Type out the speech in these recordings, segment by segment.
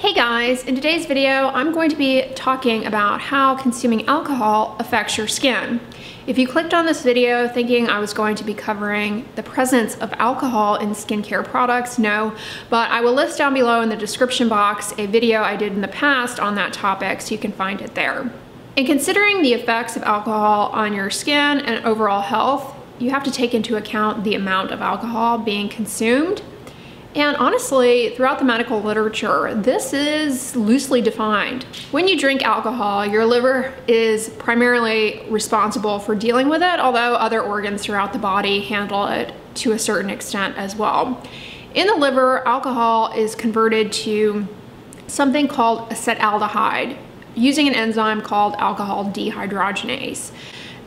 Hey guys, in today's video, I'm going to be talking about how consuming alcohol affects your skin. If you clicked on this video thinking I was going to be covering the presence of alcohol in skincare products, no, but I will list down below in the description box a video I did in the past on that topic, so you can find it there. In considering the effects of alcohol on your skin and overall health, you have to take into account the amount of alcohol being consumed. And honestly, throughout the medical literature, this is loosely defined. When you drink alcohol, your liver is primarily responsible for dealing with it, although other organs throughout the body handle it to a certain extent as well. In the liver, alcohol is converted to something called acetaldehyde, using an enzyme called alcohol dehydrogenase.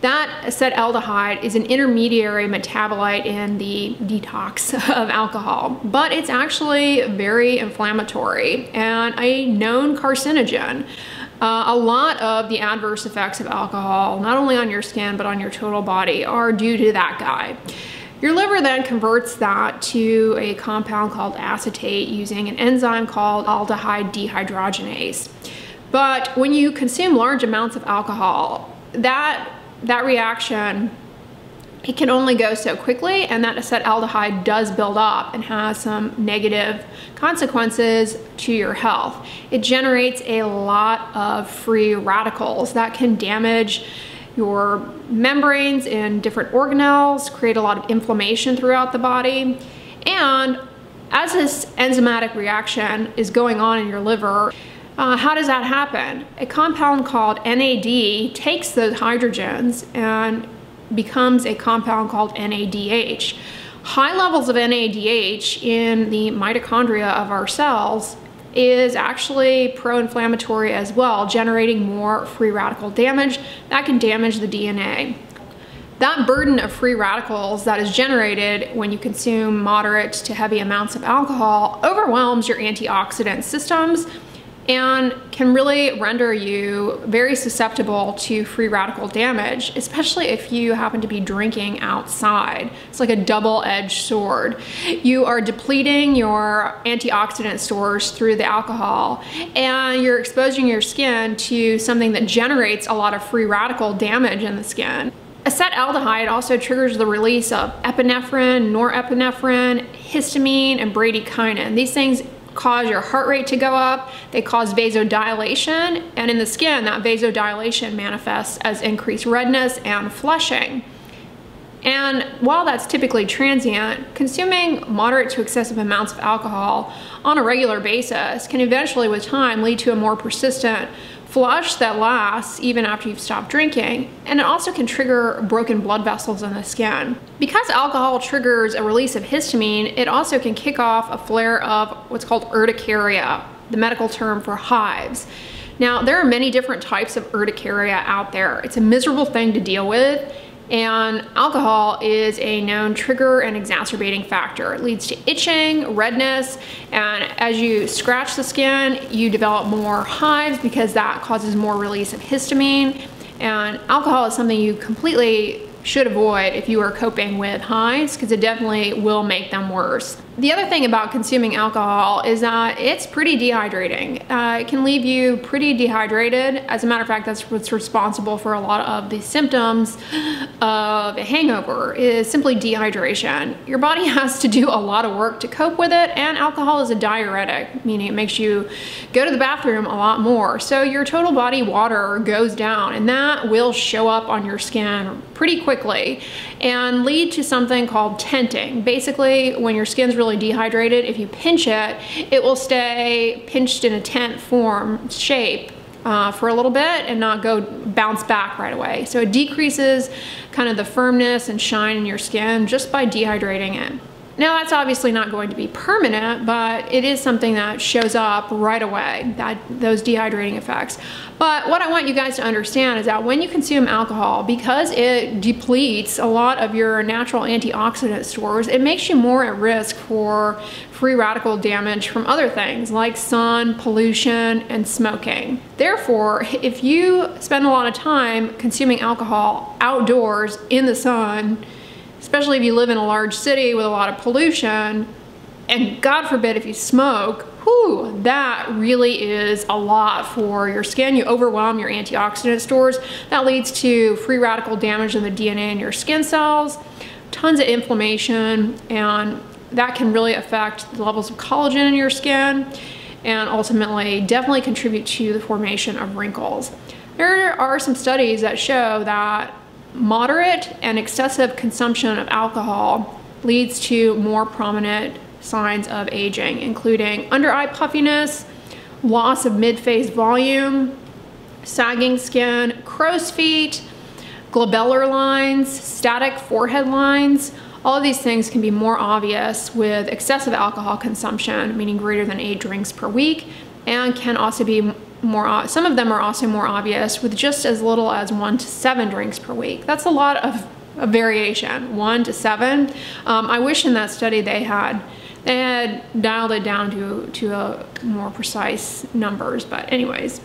That acetaldehyde is an intermediary metabolite in the detox of alcohol, but it's actually very inflammatory and a known carcinogen. A lot of the adverse effects of alcohol, not only on your skin, but on your total body, are due to that guy. Your liver then converts that to a compound called acetate using an enzyme called aldehyde dehydrogenase. But when you consume large amounts of alcohol, that reaction, it can only go so quickly, and that acetaldehyde does build up and has some negative consequences to your health. It generates a lot of free radicals that can damage your membranes in different organelles, create a lot of inflammation throughout the body. And as this enzymatic reaction is going on in your liver, how does that happen? A compound called NAD takes those hydrogens and becomes a compound called NADH. High levels of NADH in the mitochondria of our cells is actually pro-inflammatory as well, generating more free radical damage that can damage the DNA. That burden of free radicals that is generated when you consume moderate to heavy amounts of alcohol overwhelms your antioxidant systems and can really render you very susceptible to free radical damage, especially if you happen to be drinking outside. It's like a double-edged sword. You are depleting your antioxidant stores through the alcohol, and you're exposing your skin to something that generates a lot of free radical damage in the skin. Acetaldehyde also triggers the release of epinephrine, norepinephrine, histamine, and bradykinin. These things cause your heart rate to go up, they cause vasodilation, and in the skin, that vasodilation manifests as increased redness and flushing. And while that's typically transient, consuming moderate to excessive amounts of alcohol on a regular basis can eventually, with time, lead to a more persistent flush that lasts even after you've stopped drinking, and it also can trigger broken blood vessels in the skin. Because alcohol triggers a release of histamine, it also can kick off a flare of what's called urticaria, the medical term for hives. Now, there are many different types of urticaria out there. It's a miserable thing to deal with, and alcohol is a known trigger and exacerbating factor. It leads to itching, redness, and as you scratch the skin, you develop more hives because that causes more release of histamine. And alcohol is something you completely should avoid if you are coping with hives, because it definitely will make them worse. The other thing about consuming alcohol is that it's pretty dehydrating. It can leave you pretty dehydrated. As a matter of fact, that's what's responsible for a lot of the symptoms of a hangover, is simply dehydration. Your body has to do a lot of work to cope with it, and alcohol is a diuretic, meaning it makes you go to the bathroom a lot more. So your total body water goes down, and that will show up on your skin pretty quickly and lead to something called tenting. Basically, when your skin's really dehydrated, if you pinch it, it will stay pinched in a tent form shape for a little bit and not bounce back right away. So it decreases kind of the firmness and shine in your skin just by dehydrating it. Now, that's obviously not going to be permanent, but it is something that shows up right away, those dehydrating effects. But what I want you guys to understand is that when you consume alcohol, because it depletes a lot of your natural antioxidant stores, it makes you more at risk for free radical damage from other things like sun, pollution, and smoking. Therefore, if you spend a lot of time consuming alcohol outdoors in the sun, especially if you live in a large city with a lot of pollution, and God forbid if you smoke, whew, that really is a lot for your skin. You overwhelm your antioxidant stores. That leads to free radical damage in the DNA in your skin cells, tons of inflammation, and that can really affect the levels of collagen in your skin and ultimately definitely contribute to the formation of wrinkles. There are some studies that show that moderate and excessive consumption of alcohol leads to more prominent signs of aging, including under-eye puffiness, loss of mid-face volume, sagging skin, crow's feet, glabellar lines, static forehead lines. All of these things can be more obvious with excessive alcohol consumption, meaning greater than 8 drinks per week, and can also be more, some of them are also more obvious with just as little as 1 to 7 drinks per week. That's a lot of variation, 1 to 7. I wish in that study they had dialed it down to a more precise numbers, but anyways.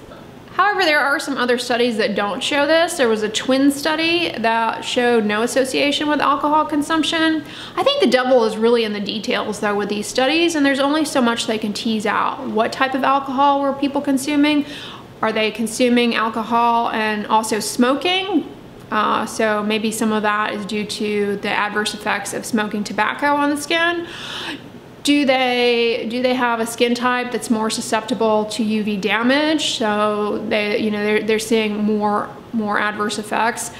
However, there are some other studies that don't show this. There was a twin study that showed no association with alcohol consumption. I think the devil is really in the details though with these studies, and there's only so much they can tease out. What type of alcohol were people consuming? Are they consuming alcohol and also smoking? So maybe some of that is due to the adverse effects of smoking tobacco on the skin. Do they have a skin type that's more susceptible to UV damage? So they, you know, they're seeing more adverse effects.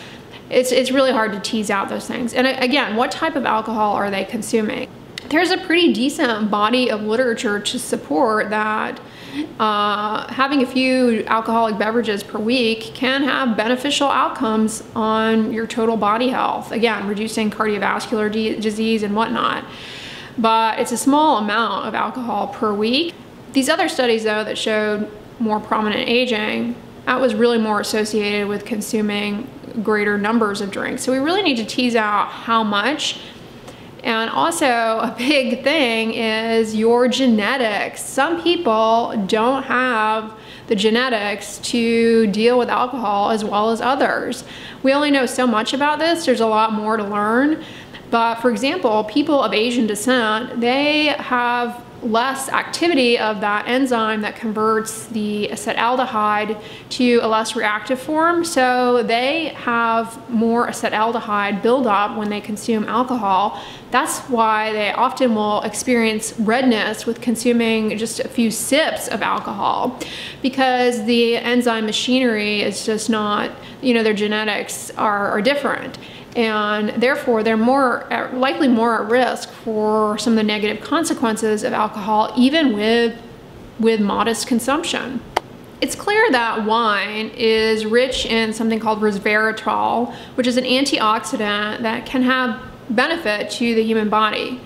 It's really hard to tease out those things. And again, what type of alcohol are they consuming? There's a pretty decent body of literature to support that having a few alcoholic beverages per week can have beneficial outcomes on your total body health. Again, reducing cardiovascular disease and whatnot. But it's a small amount of alcohol per week. These other studies though that showed more prominent aging, that was really more associated with consuming greater numbers of drinks. So we really need to tease out how much. And also a big thing is your genetics. Some people don't have the genetics to deal with alcohol as well as others. We only know so much about this. There's a lot more to learn. But for example, people of Asian descent, they have less activity of that enzyme that converts the acetaldehyde to a less reactive form. So they have more acetaldehyde buildup when they consume alcohol. That's why they often will experience redness with consuming just a few sips of alcohol, because the enzyme machinery is just not, you know, their genetics are different. And therefore they're likely more at risk for some of the negative consequences of alcohol, even with modest consumption. It's clear that wine is rich in something called resveratrol, which is an antioxidant that can have benefit to the human body.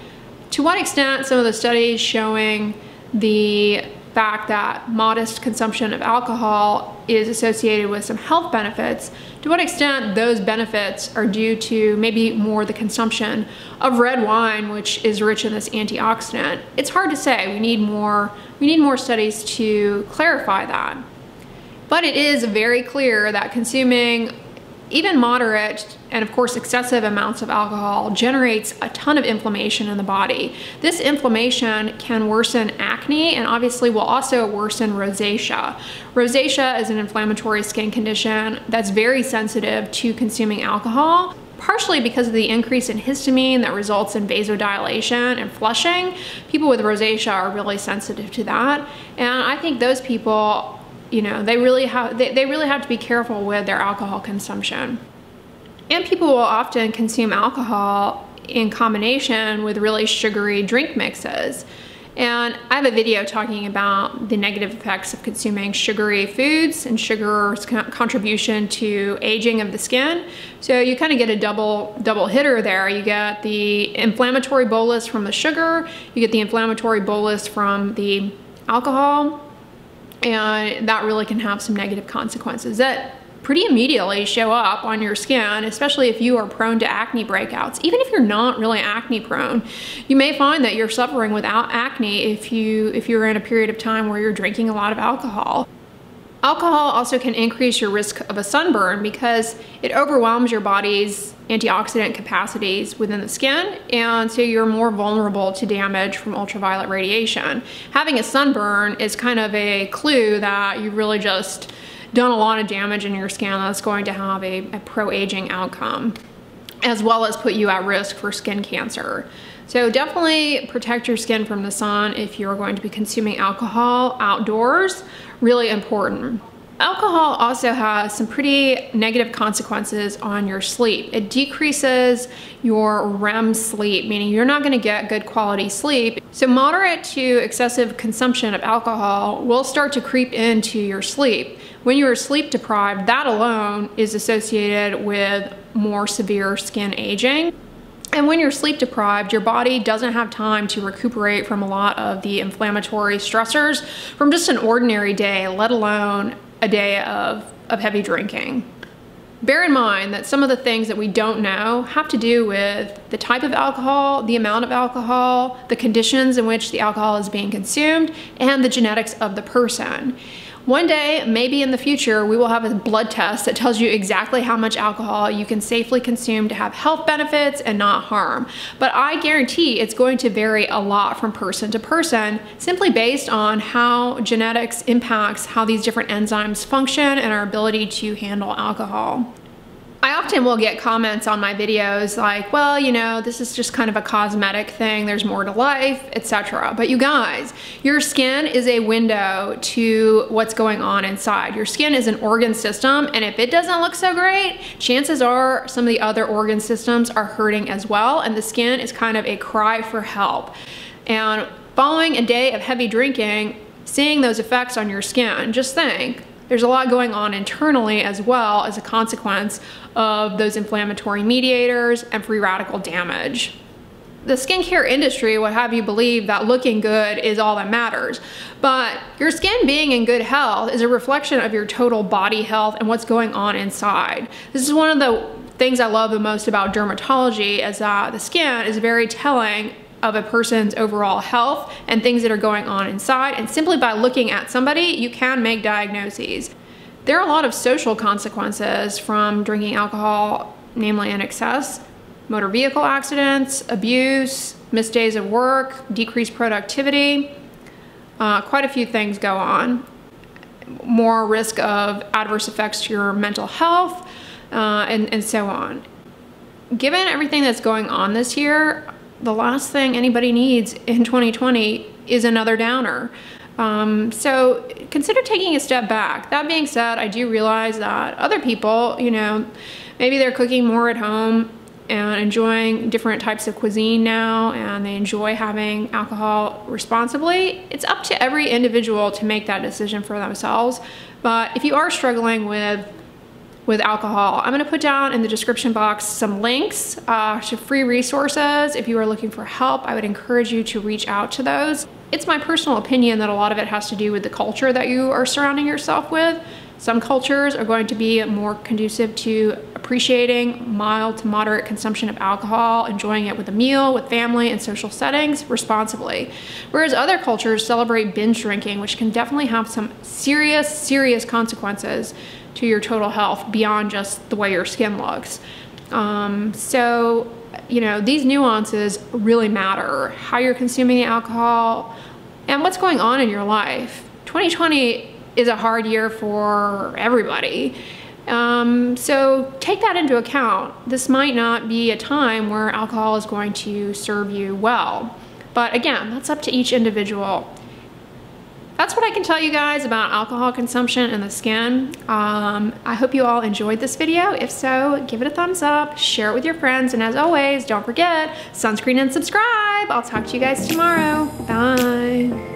To what extent some of the studies showing the fact that modest consumption of alcohol is associated with some health benefits, to what extent those benefits are due to maybe more the consumption of red wine, which is rich in this antioxidant, it's hard to say. We need more studies to clarify that. But it is very clear that consuming even moderate and of course excessive amounts of alcohol generates a ton of inflammation in the body. This inflammation can worsen acne and obviously will also worsen rosacea. Rosacea is an inflammatory skin condition that's very sensitive to consuming alcohol, partially because of the increase in histamine that results in vasodilation and flushing. People with rosacea are really sensitive to that. And I think those people, you know, they really have to be careful with their alcohol consumption. And people will often consume alcohol in combination with really sugary drink mixes. And I have a video talking about the negative effects of consuming sugary foods and sugar's contribution to aging of the skin. So you kind of get a double hitter there. You get the inflammatory bolus from the sugar, you get the inflammatory bolus from the alcohol, and that really can have some negative consequences that pretty immediately show up on your skin, especially if you are prone to acne breakouts. Even if you're not really acne prone, you may find that you're suffering without acne if you're in a period of time where you're drinking a lot of alcohol. Alcohol also can increase your risk of a sunburn because it overwhelms your body's antioxidant capacities within the skin, and so you're more vulnerable to damage from ultraviolet radiation. Having a sunburn is kind of a clue that you really just done a lot of damage in your skin that's going to have a pro-aging outcome, as well as put you at risk for skin cancer. So definitely protect your skin from the sun if you're going to be consuming alcohol outdoors, really important. Alcohol also has some pretty negative consequences on your sleep. It decreases your REM sleep, meaning you're not going to get good quality sleep. So moderate to excessive consumption of alcohol will start to creep into your sleep. When you are sleep deprived, that alone is associated with more severe skin aging. And when you're sleep deprived, your body doesn't have time to recuperate from a lot of the inflammatory stressors from just an ordinary day, let alone a day of heavy drinking. Bear in mind that some of the things that we don't know have to do with the type of alcohol, the amount of alcohol, the conditions in which the alcohol is being consumed, and the genetics of the person. One day, maybe in the future, we will have a blood test that tells you exactly how much alcohol you can safely consume to have health benefits and not harm. But I guarantee it's going to vary a lot from person to person, simply based on how genetics impacts how these different enzymes function and our ability to handle alcohol. I often will get comments on my videos like, well, you know, this is just kind of a cosmetic thing, there's more to life, etc. But you guys, your skin is a window to what's going on inside. Your skin is an organ system, and if it doesn't look so great, chances are some of the other organ systems are hurting as well, and the skin is kind of a cry for help. And following a day of heavy drinking, seeing those effects on your skin, just think, there's a lot going on internally as well as a consequence of those inflammatory mediators and free radical damage. The skincare industry would have you believe that looking good is all that matters, but your skin being in good health is a reflection of your total body health and what's going on inside. This is one of the things I love the most about dermatology, is that the skin is very telling of a person's overall health and things that are going on inside, and simply by looking at somebody, you can make diagnoses. There are a lot of social consequences from drinking alcohol, namely in excess, motor vehicle accidents, abuse, missed days of work, decreased productivity, quite a few things go on. More risk of adverse effects to your mental health, and so on. Given everything that's going on this year, the last thing anybody needs in 2020 is another downer. So consider taking a step back. That being said, I do realize that other people, you know, maybe they're cooking more at home and enjoying different types of cuisine now, and they enjoy having alcohol responsibly. It's up to every individual to make that decision for themselves. But if you are struggling with alcohol, I'm going to put down in the description box some links to free resources. If you are looking for help, I would encourage you to reach out to those. It's my personal opinion that a lot of it has to do with the culture that you are surrounding yourself with. Some cultures are going to be more conducive to appreciating mild to moderate consumption of alcohol, enjoying it with a meal, with family, and social settings responsibly. Whereas other cultures celebrate binge drinking, which can definitely have some serious, serious consequences to your total health beyond just the way your skin looks. So, you know, these nuances really matter. How you're consuming the alcohol and what's going on in your life. 2020 is a hard year for everybody. So take that into account. This might not be a time where alcohol is going to serve you well. But again, that's up to each individual. That's what I can tell you guys about alcohol consumption and the skin. I hope you all enjoyed this video. If so, give it a thumbs up, share it with your friends, and as always, don't forget, sunscreen and subscribe. I'll talk to you guys tomorrow. Bye.